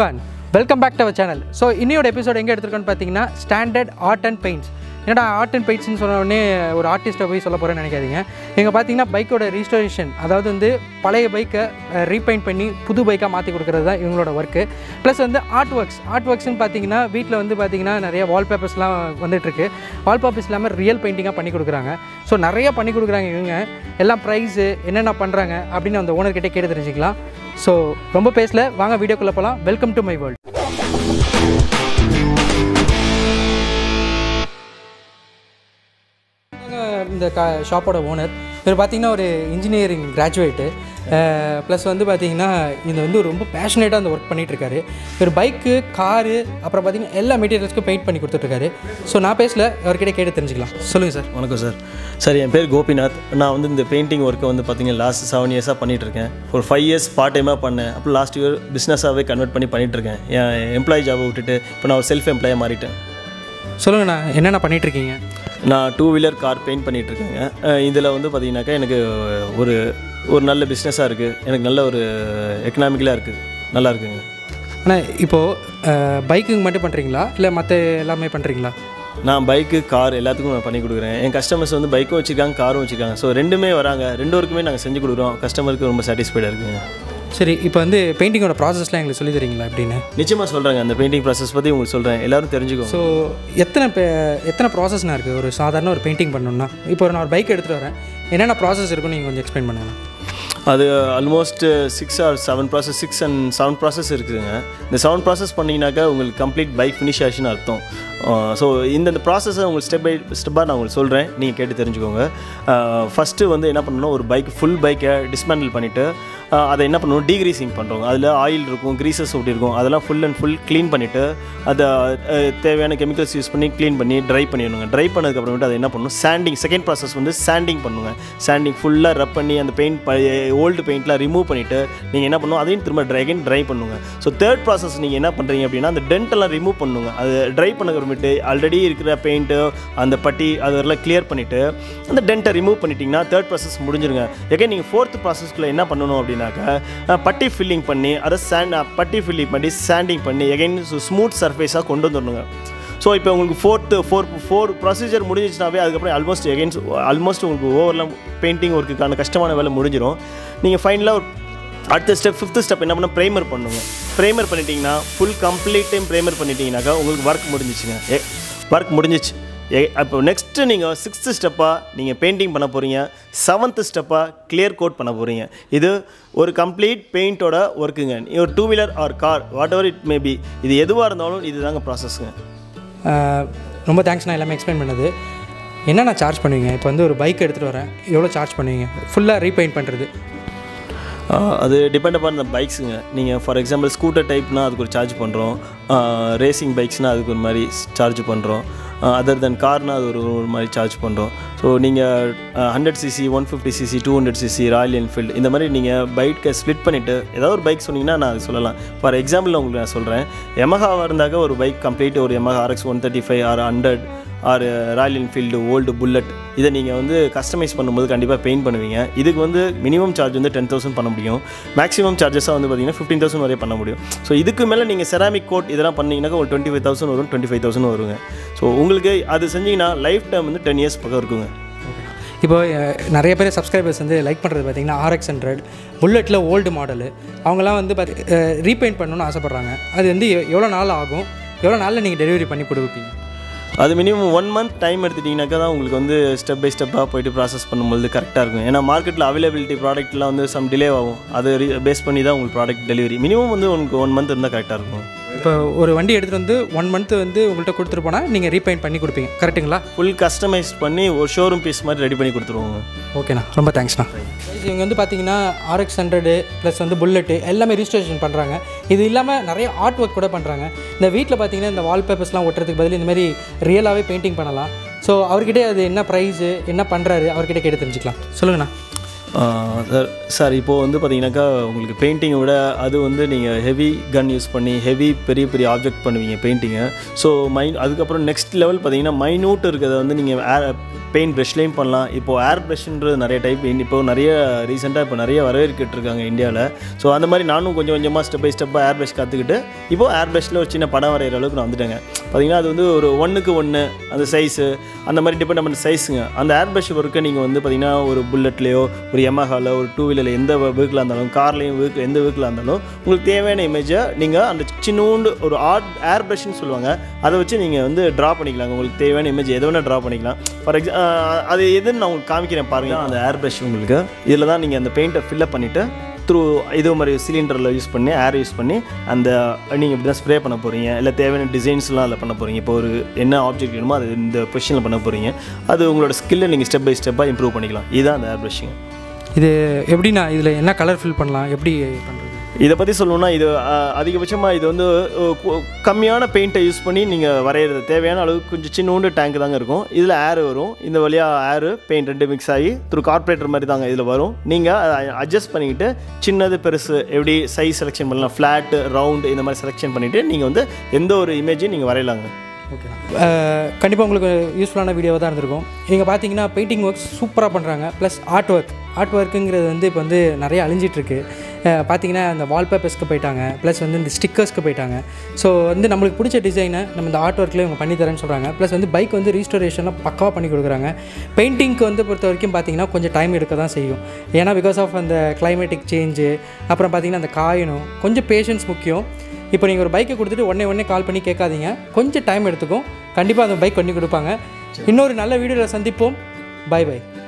everyone, welcome back to our channel. So இன்னியோட episode எங்க எடுத்துர்க்கோன்னு பாத்தீங்கன்னா ஸ்டாண்டர்ட் ஆர்ட் அண்ட் பெயிண்ட்ஸ். என்னடா ஆர்ட் அண்ட் பெயிண்ட்ஸ் னு சொன்ன உடனே ஒரு ஆர்டிஸ்டை போய் சொல்ல போறேன்னு நினைக்காதீங்க. இங்க பாத்தீங்கன்னா பைக்கோட ரெஸ்டோரேஷன், அதாவது வந்து பழைய பைக்கை ரீபெயிண்ட் பண்ணி புது பைக்கா மாத்தி கொடுக்கிறது தான் இவங்களோட வர்க். ப்ளஸ் வந்து ஆர்ட் வர்க்ஸ் னு பாத்தீங்கன்னா வீட்ல வந்து பாத்தீங்கன்னா நிறைய வால்பேப்பர்ஸ்லாம் வந்துட்டு இருக்கு. வால்பேப்பர்ஸ் எல்லாமே ரியல் பெயிண்டிங்கா பண்ணி கொடுக்குறாங்க. சோ நிறைய பண்ணி கொடுக்குறாங்க இவங்க. எல்லாம் பிரைஸ் என்னென்ன பண்றாங்க அப்படினு அந்த ஓனர் கிட்ட கேட்டு தெரிஞ்சிக்கலாம். சோ ரொம்ப பேசல, வாங்க வீடியோக்குள்ள போலாம். Welcome to my world. இந்த ஷாப்போட ஓனர் இவர் பார்த்தீங்கன்னா ஒரு இன்ஜினியரிங் கிராஜுவேட்டு, ப்ளஸ் வந்து பார்த்திங்கன்னா இது வந்து ரொம்ப பேஷனேட்டாக அந்த ஒர்க் பண்ணிகிட்ருக்காரு. இவர் பைக்கு, காரு, அப்புறம் பார்த்திங்கன்னா எல்லா மெட்டீரியல்ஸ்க்கும் பெயிண்ட் பண்ணி கொடுத்துட்ருக்காரு. ஸோ நான் பேசல, அவர்கிட்ட கேட்டு தெரிஞ்சுக்கலாம். சொல்லுங்கள் சார். வணக்கம் சார். சார், என் பேர் கோபிநாத். நான் வந்து இந்த பெயிண்டிங் ஒர்க்கை வந்து பார்த்திங்கன்னா லாஸ்ட் 7 இயர்ஸாக பண்ணிகிட்ருக்கேன். ஒரு 5 இயர்ஸ் பார்ட் டைமாக பண்ணேன். அப்புறம் லாஸ்ட் இயர் பிஸ்னஸாகவே கன்வெர்ட் பண்ணிகிட்ருக்கேன். என் எம்ப்ளாயி ஜாபை விட்டுட்டு இப்போ நான் ஒரு செல்ஃப் எம்ப்ளாயாக மாறிட்டேன். சொல்லுங்கண்ணா, என்னென்ன பண்ணிகிட்ருக்கீங்க? நான் 2-வீலர் கார் பெயிண்ட் பண்ணிகிட்ருக்கேங்க. இதில் வந்து பார்த்திங்கனாக்கா எனக்கு ஒரு நல்ல பிஸ்னஸாக இருக்குது. எனக்கு நல்ல ஒரு எக்கனாமிக்கலாக இருக்குது. நல்லா இருக்குங்க. ஆனால் இப்போது பைக்குங்க மட்டும் பண்ணுறீங்களா இல்லை மற்ற எல்லாமே பண்ணுறீங்களா? நான் பைக்கு, கார் எல்லாத்துக்கும் நான் பண்ணி கொடுக்குறேன். என் கஸ்டமர்ஸ் வந்து பைக்கும் வச்சுருக்காங்க, காரும் வச்சுருக்காங்க. ஸோ ரெண்டுமே வராங்க, ரெண்டுவருக்குமே நாங்கள் செஞ்சு கொடுக்குறோம். கஸ்டமருக்கு ரொம்ப சாட்டிஸ்ஃபைடாக இருக்குங்க. சரி, இப்போ வந்து பெயிண்டிங்கோட ப்ராசஸ்லாம் எங்களுக்கு சொல்லி தரீங்களா அப்படின்னு? நிச்சயமாக சொல்கிறாங்க. அந்த பெயிண்டிங் ப்ராசஸ் பற்றி உங்களுக்கு சொல்கிறேன், எல்லோரும் தெரிஞ்சுக்கோங்க. ஸோ எத்தனை ப்ராசஸ்னா இருக்குது ஒரு சாதாரண ஒரு பெயிண்டிங் பண்ணணும்னா? இப்போ நான் ஒரு பைக் எடுத்துகிட்டு வரேன், என்னென்ன ப்ராசஸ் இருக்குன்னு நீங்கள் கொஞ்சம் எக்ஸ்பிளைன் பண்ணுங்கள். அது ஆல்மோஸ்ட் 6 and 7 ப்ராசஸ் இருக்குதுங்க. இந்த 7 ப்ராசஸ் பண்ணிங்கனாக்கா உங்களுக்கு கம்ப்ளீட் பைக் ஃபினிஷ் ஆச்சுன்னு அர்த்தம். ஸோ இந்த ப்ராசஸை உங்களுக்கு ஸ்டெப் பை ஸ்டெப்பாக நான் உங்களுக்கு சொல்கிறேன், நீங்கள் கேட்டு தெரிஞ்சுக்கோங்க. ஃபஸ்ட்டு வந்து என்ன பண்ணணும், ஒரு பைக் ஃபுல் பைக்கை டிஸ்மேண்டில் பண்ணிவிட்டு அதை என்ன பண்ணணும், டீக்ரீசிங் பண்ணுறோம். அதில் ஆயில் இருக்கும், க்ரீசஸ் ஒட்டி இருக்கும், அதெல்லாம் ஃபுல் அண்ட் ஃபுல் க்ளீன் பண்ணிவிட்டு அதை தேவையான கெமிக்கல்ஸ் யூஸ் பண்ணி க்ளீன் பண்ணி ட்ரை பண்ணிடணுங்க. ட்ரை பண்ணதுக்கப்புறமேட்டு அதை என்ன பண்ணணும், சாண்டிங். செகண்ட் ப்ராசஸ் வந்து சாண்டிங் பண்ணுங்க. சாண்டிங் ஃபுல்லாக ரப் பண்ணி அந்த பெயிண்ட் ஓல்டு பெயிண்ட்லாம் ரிமூவ் பண்ணிவிட்டு நீங்கள் என்ன பண்ணுவோம், அதையும் திரும்ப ட்ரை பண்ணுங்க. ஸோ தேர்ட் ப்ராசஸ் நீங்கள் என்ன பண்ணுறீங்க அப்படின்னா, அந்த டென்ட்டெல்லாம் ரிமூவ் பண்ணுங்க. அது ட்ரை பண்ணக்கப்புறமேட்டு ஆல்ரெடி இருக்கிற பெயிண்ட்டு அந்த பட்டி அதெல்லாம் கிளியர் பண்ணிவிட்டு அந்த டென்ட்டை ரிமூவ் பண்ணிட்டீங்கன்னா தேர்ட் ப்ராசஸ் முடிஞ்சிருங்க. எகைன் நீங்கள் ஃபோர்த் ப்ராசஸ்க்குள்ளே என்ன பண்ணணும் அப்படின்னா, பட்டி ஃபில்லிங் பண்ணி அதை பட்டி ஃபில்லிங் பண்ணி சாண்டிங் பண்ணி எகைன் ஸ்மூத் சர்ஃபேஸாக கொண்டு வந்துடணுங்க. ஸோ இப்போ உங்களுக்கு ஃபோர் ப்ரொசீஜர் முடிஞ்சிச்சுனாவே அதுக்கப்புறம் ஆல்மோஸ்ட் உங்களுக்கு ஓவர்லாம் பெயிண்டிங் ஒர்க்குக்கான கஷ்டமான வேலை முடிஞ்சிடும். நீங்கள் ஃபைனலாக அடுத்த ஸ்டெப், 5th ஸ்டெப் என்ன பண்ணால், ப்ரைமர் பண்ணுங்கள். ப்ரைமர் பண்ணிட்டீங்கன்னா ஃபுல் கம்ப்ளீட் டைம் ப்ரைமர் பண்ணிட்டீங்கன்னாக்கா உங்களுக்கு ஒர்க் முடிஞ்சிச்சுங்க. ஒர்க் முடிஞ்சிச்சு. அப்போ நெக்ஸ்ட்டு நீங்கள் 6th ஸ்டெப்பாக நீங்கள் பெயிண்டிங் பண்ண போகிறீங்க. 7th ஸ்டெப்பாக கிளியர் கோட் பண்ண போகிறீங்க. இது ஒரு கம்ப்ளீட் பெயிண்டோட ஒர்க்குங்க. ஒரு 2-வீலர் or car, whatever it maybe, இது எதுவாக இருந்தாலும் இது தாங்க ப்ராசஸ்ங்க. ரொம்ப தேங்க்ஸ். நான் எல்லாமே எக்ஸ்பிளைன் பண்ணது. என்னென்ன சார்ஜ் பண்ணுவீங்க? இப்போ வந்து ஒரு பைக் எடுத்துகிட்டு வரேன், எவ்வளோ சார்ஜ் பண்ணுவீங்க ஃபுல்லாக ரீபெயிண்ட் பண்ணுறது? அது டிபெண்ட் அப்பான் த பைக்ஸுங்க. நீங்கள் ஃபார் எக்ஸாம்பிள் ஸ்கூட்டர் டைப்னால் அதுக்கு ஒரு சார்ஜ் பண்ணுறோம். ரேசிங் பைக்ஸ்னால் அதுக்கு ஒரு மாதிரி சார்ஜ் பண்ணுறோம். அதர் தென் கார்னால் அது ஒரு மாதிரி சார்ஜ் பண்ணுறோம். ஸோ நீங்கள் 100cc, 150cc, 200cc, Royal Enfield, இந்த மாதிரி நீங்கள் பைக்கை ஸ்ப்ளிட் பண்ணிவிட்டு ஏதாவது ஒரு பைக் சொன்னீங்கன்னா நான் அது சொல்லலாம். ஃபார் எக்ஸாம்பிள் உங்களுக்கு நான் சொல்கிறேன், யமஹாவாக இருந்தாக்க ஒரு பைக் கம்ப்ளீட், ஒரு Yamaha RX 135 or 100 or Royal Enfield old Bullet, இதை நீங்கள் வந்து கஸ்டமைஸ் பண்ணும்போது கண்டிப்பாக பெயிண்ட் பண்ணுவீங்க. இதுக்கு வந்து மினிமம் சார்ஜ் வந்து 10,000 பண்ண முடியும். மேக்ஸிமம் சார்ஜஸாக வந்து பார்த்திங்கன்னா 15,000 வரையும் பண்ண முடியும். ஸோ இதுக்கு மேலே நீங்கள் செராமிக் கோட் இதெல்லாம் பண்ணிங்கனாக்கா ஒரு 25,000 வரும், 25,000 வருங்க. ஸோ உங்களுக்கு அது செஞ்சிங்கன்னா லைஃப் டைம் வந்து 10 இயர்ஸ் பக்கம் இருக்குங்க. இப்போ நிறைய பேர் சப்ஸ்கிரைபர்ஸ் வந்து லைக் பண்ணுறது பார்த்திங்கன்னா RX 100 புல்லட்டில் ஓல்டு மாடலு, அவங்களாம் வந்து ரீபெயிண்ட் பண்ணணுன்னு ஆசைப்பட்றாங்க. அது வந்து எவ்வளோ நாள் ஆகும், எவ்வளோ நாளில் நீங்கள் டெலிவரி பண்ணி கொடுப்பீங்க? அது மினிமம் 1 மந்த் டைம் எடுத்துட்டிங்கனாக்கா தான் உங்களுக்கு வந்து ஸ்டெப் பை ஸ்டெப்பாக போய்ட்டு ப்ராசஸ் பண்ணும்போது கரெக்டாக இருக்கும். ஏன்னா மார்க்கெட்டில் அவைலபிலிட்டி ப்ராடக்ட்லாம் வந்து சம் டிலே ஆகும். அது பேஸ் பண்ணி தான் உங்களுக்கு ப்ராடக்ட் டெலிவரி மினிமம் வந்து உங்களுக்கு 1 மந்த் இருந்தால் கரெக்டாக இருக்கும். இப்போ ஒரு வண்டி எடுத்துகிட்டு வந்து 1 மந்த் வந்து உங்கள்கிட்ட கொடுத்துட்டு போனால் நீங்கள் ரீபெயிண்ட் பண்ணி கொடுப்பீங்க, கரெக்டுங்களா? ஃபுல் கஸ்டமைஸ் பண்ணி ஒரு ஷோரூம் பீஸ் மாதிரி ரெடி பண்ணி கொடுத்துருவோங்க. ஓகேண்ணா, ரொம்ப தேங்க்ஸ்ண்ணா. இவங்க வந்து பார்த்திங்கன்னா RX 100 ப்ளஸ் வந்து புல்லெட்டு எல்லாமே ரிஜிஸ்ட்ரேஷன் பண்ணுறாங்க. இது இல்லாமல் நிறைய ஆர்ட் ஒர்க் கூட பண்ணுறாங்க. இந்த வீட்டில் பார்த்திங்கன்னா இந்த வால்பேப்பர்ஸ்லாம் ஒட்டுறதுக்கு பதில் இந்தமாதிரி ரியலாகவே பெயிண்டிங் பண்ணலாம். ஸோ அவர்கிட்ட அது என்ன ப்ரைஸு, என்ன பண்ணுறாரு, அவர்கிட்ட கேட்டு தெரிஞ்சுக்கலாம். சொல்லுங்கண்ணா. சார் இப்போது வந்து பார்த்தீங்கன்னாக்கா உங்களுக்கு பெயிண்டிங்கை விட அது வந்து நீங்கள் ஹெவி கன் யூஸ் பண்ணி ஹெவி பெரிய பெரிய ஆப்ஜெக்ட் பண்ணுவீங்க பெயிண்டிங்கை. ஸோ அதுக்கப்புறம் நெக்ஸ்ட் லெவல் பார்த்தீங்கன்னா மைனூட் இருக்கிறத வந்து நீங்கள் பெயிண்ட் ப்ரெஷ்லேயும் பண்ணலாம். இப்போது ஏர் ப்ரெஷ்ன்றது நிறைய டைப் இப்போ நிறைய ரீசெண்டாக இப்போ நிறைய வரவேற்கிட்டுருக்காங்க இந்தியாவில். ஸோ அந்த மாதிரி நானும் கொஞ்சம் கொஞ்சமாக ஸ்டெப் பை ஸ்டெப்பாக ஏர் ப்ரெஷ் கற்றுக்கிட்டு இப்போது ஏர் ப்ரெஷ்ஷில் ஒரு சின்ன படம் வரைகிற அளவுக்கு நான் வந்துட்டேங்க. பார்த்திங்கன்னா அது வந்து ஒரு 1:1 அந்த சைஸு அந்த மாதிரி டிபெண்ட் பண்ண சைஸுங்க. அந்த ஏர் ப்ரெஷ் ஒர்க்கை நீங்கள் வந்து பார்த்திங்கன்னா ஒரு புல்லட்லேயோ ஒரு யமஹாவில் ஒரு டூ வீலரில் எந்த வெஹிக்கிளாக இருந்தாலும் கார்லேயும் எந்த வெஹிக்கிளாக இருந்தாலும் உங்களுக்கு தேவையான இமேஜை நீங்கள் அந்த சின்னூண்டு ஒரு ஏர் ப்ரெஷ்ன்னு சொல்லுவாங்க அதை வச்சு நீங்கள் வந்து ட்ரா பண்ணிக்கலாங்க. உங்களுக்கு தேவையான இமேஜ் எது வேணால் ட்ரா பண்ணிக்கலாம். அது எதுன்னு நான் உங்களுக்கு காமிக்கிறேன் பாருங்கள். அந்த ஏர் ப்ரெஷ் உங்களுக்கு இதில் தான் நீங்கள் அந்த பெயிண்ட்டை ஃபில்லப் பண்ணிவிட்டு த்ரூ இதே மாதிரி சிலிண்டரில் யூஸ் பண்ணி ஏர் யூஸ் பண்ணி அந்த நீங்கள் இப்படி தான் ஸ்ப்ரே பண்ண போகிறீங்க இல்லை தேவையான டிசைன்ஸ்லாம் அதில் பண்ண போகிறீங்க. இப்போ ஒரு என்ன ஆப்ஜெக்ட் வேணுமோ அது இந்த பொசிஷனில் பண்ண போகிறீங்க. அது உங்களோட ஸ்கில்லை நீங்கள் ஸ்டெப் பை ஸ்டெப்பாக இம்ப்ரூவ் பண்ணிக்கலாம். இதுதான் அந்த ஏர் ப்ரெஷ்ஷிங். இது எப்படின்னா இதில் என்ன கலர் ஃபில் பண்ணலாம் எப்படி பண்ணுறது இதை பற்றி சொல்லணும்னா இது அதிகபட்சமாக இது வந்து கம்மியான பெயிண்ட்டை யூஸ் பண்ணி நீங்கள் வரைகிறது. தேவையான அளவுக்கு கொஞ்சம் சின்னோண்டு டேங்க் தாங்க இருக்கும். இதில் ஏர் வரும் இந்த வழியாக ஏரு பெயிண்ட் ரெண்டு மிக்ஸ் ஆகி த்ரூ கார்பரேட்டர் மாதிரி தாங்க இதில் வரும். நீங்கள் அதை அட்ஜஸ்ட் பண்ணிக்கிட்டு சின்னது பெருசு எப்படி சைஸ் செலெக்ஷன் பண்ணலாம் ஃப்ளாட்டு ரவுண்டு இந்த மாதிரி செலெக்ஷன் பண்ணிவிட்டு நீங்கள் வந்து எந்த ஒரு இமேஜையும் நீங்கள் வரையலாங்க. ஓகே கண்டிப்பாக உங்களுக்கு யூஸ்ஃபுல்லான வீடியோவாக தான் இருந்திருக்கும். நீங்கள் பார்த்தீங்கன்னா பெயிண்டிங் ஒர்க் சூப்பராக பண்ணுறாங்க. ப்ளஸ் ஆர்ட் ஒர்க்குங்கிறது வந்து இப்போ வந்து நிறைய அழிஞ்சிட்ருக்கு. பார்த்திங்கன்னா அந்த வால்பேப்பர்ஸ்க்கு போயிட்டாங்க, ப்ளஸ் வந்து இந்த ஸ்டிக்கர்ஸ்க்கு போயிட்டாங்க. ஸோ வந்து நம்மளுக்கு பிடிச்ச டிசைனை நம்ம இந்த ஆர்ட் ஒர்க்கில் இவங்க பண்ணித்தரேன்னு சொல்கிறாங்க. ப்ளஸ் வந்து பைக் வந்து ரீஸ்டோரேஷன்லாம் பக்காவாக பண்ணி கொடுக்குறாங்க. பெயிண்டிங்க்கு வந்து பொறுத்த வரைக்கும் பார்த்திங்கன்னா கொஞ்சம் டைம் எடுக்க தான் செய்யும். ஏன்னா பிகாஸ் ஆஃப் அந்த கிளைமேட்டிக் சேஞ்சு அப்புறம் பார்த்திங்கன்னா அந்த காயணும் கொஞ்சம் பேஷன்ஸ் முக்கியம். இப்போ நீங்கள் ஒரு பைக்கை கொடுத்துட்டு உடனே கால் பண்ணி கேட்காதீங்க, கொஞ்சம் டைம் எடுத்துக்கும். கண்டிப்பாக அந்த பைக் பண்ணி கொடுப்பாங்க. இன்னொரு நல்ல வீடியோவில் சந்திப்போம். Bye by.